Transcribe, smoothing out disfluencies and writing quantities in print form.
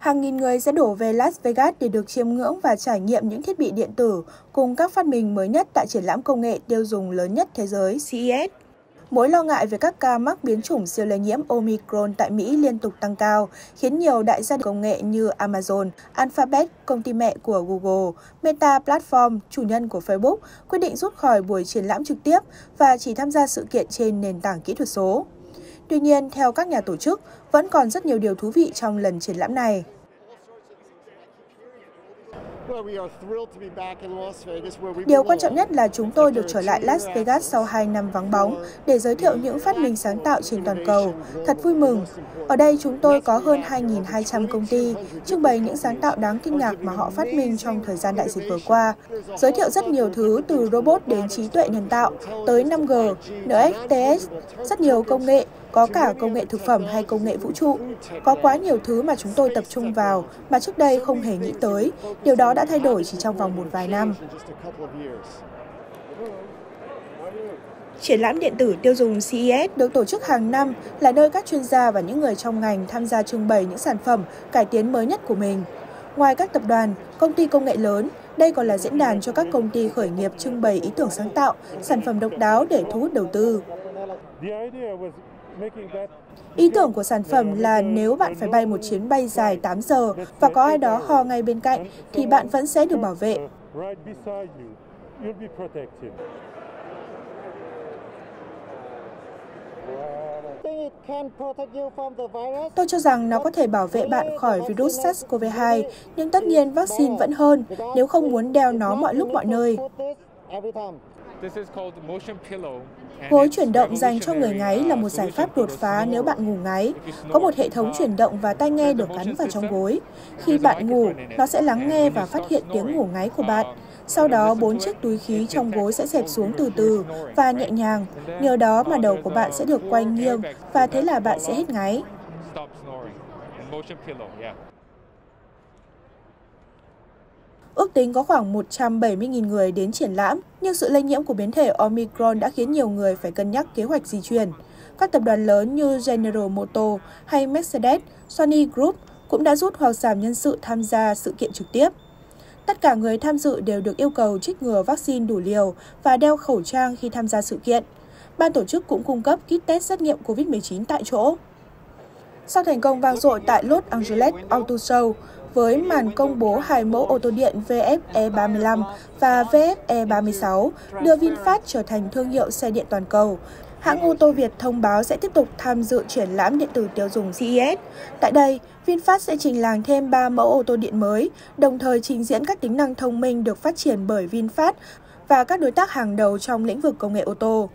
hàng nghìn người sẽ đổ về Las Vegas để được chiêm ngưỡng và trải nghiệm những thiết bị điện tử cùng các phát minh mới nhất tại triển lãm công nghệ tiêu dùng lớn nhất thế giới CES. Mối lo ngại về các ca mắc biến chủng siêu lây nhiễm Omicron tại Mỹ liên tục tăng cao, khiến nhiều đại gia công nghệ như Amazon, Alphabet, công ty mẹ của Google, Meta Platform, chủ nhân của Facebook, quyết định rút khỏi buổi triển lãm trực tiếp và chỉ tham gia sự kiện trên nền tảng kỹ thuật số. Tuy nhiên, theo các nhà tổ chức, vẫn còn rất nhiều điều thú vị trong lần triển lãm này. Điều quan trọng nhất là chúng tôi được trở lại Las Vegas sau 2 năm vắng bóng để giới thiệu những phát minh sáng tạo trên toàn cầu. Thật vui mừng. Ở đây chúng tôi có hơn 2.200 công ty, trưng bày những sáng tạo đáng kinh ngạc mà họ phát minh trong thời gian đại dịch vừa qua. Giới thiệu rất nhiều thứ từ robot đến trí tuệ nhân tạo, tới 5G, NFTs, rất nhiều công nghệ, có cả công nghệ thực phẩm hay công nghệ vũ trụ. Có quá nhiều thứ mà chúng tôi tập trung vào mà trước đây không hề nghĩ tới. Điều đó đã thay đổi chỉ trong vòng một vài năm. Triển lãm điện tử tiêu dùng CES được tổ chức hàng năm là nơi các chuyên gia và những người trong ngành tham gia trưng bày những sản phẩm, cải tiến mới nhất của mình. Ngoài các tập đoàn, công ty công nghệ lớn, đây còn là diễn đàn cho các công ty khởi nghiệp trưng bày ý tưởng sáng tạo, sản phẩm độc đáo để thu hút đầu tư. Ý tưởng của sản phẩm là nếu bạn phải bay một chuyến bay dài 8 giờ và có ai đó ho ngay bên cạnh thì bạn vẫn sẽ được bảo vệ. Tôi cho rằng nó có thể bảo vệ bạn khỏi virus SARS-CoV-2, nhưng tất nhiên vaccine vẫn hơn nếu không muốn đeo nó mọi lúc mọi nơi. Gối chuyển động dành cho người ngáy là một giải pháp đột phá nếu bạn ngủ ngáy. Có một hệ thống chuyển động và tai nghe được gắn vào trong gối. Khi bạn ngủ, nó sẽ lắng nghe và phát hiện tiếng ngủ ngáy của bạn. Sau đó, 4 chiếc túi khí trong gối sẽ xẹp xuống từ từ và nhẹ nhàng. Nhờ đó mà đầu của bạn sẽ được quay nghiêng và thế là bạn sẽ hết ngáy. Ước tính có khoảng 170.000 người đến triển lãm, nhưng sự lây nhiễm của biến thể Omicron đã khiến nhiều người phải cân nhắc kế hoạch di chuyển. Các tập đoàn lớn như General Motors hay Mercedes, Sony Group cũng đã rút hoặc giảm nhân sự tham gia sự kiện trực tiếp. Tất cả người tham dự đều được yêu cầu trích ngừa vaccine đủ liều và đeo khẩu trang khi tham gia sự kiện. Ban tổ chức cũng cung cấp kit test xét nghiệm COVID-19 tại chỗ. Sau thành công vang dội tại Los Angeles Auto Show, với màn công bố hai mẫu ô tô điện VF-E35 và VF-E36 đưa VinFast trở thành thương hiệu xe điện toàn cầu, hãng ô tô Việt thông báo sẽ tiếp tục tham dự triển lãm điện tử tiêu dùng CES. Tại đây, VinFast sẽ trình làng thêm 3 mẫu ô tô điện mới, đồng thời trình diễn các tính năng thông minh được phát triển bởi VinFast và các đối tác hàng đầu trong lĩnh vực công nghệ ô tô.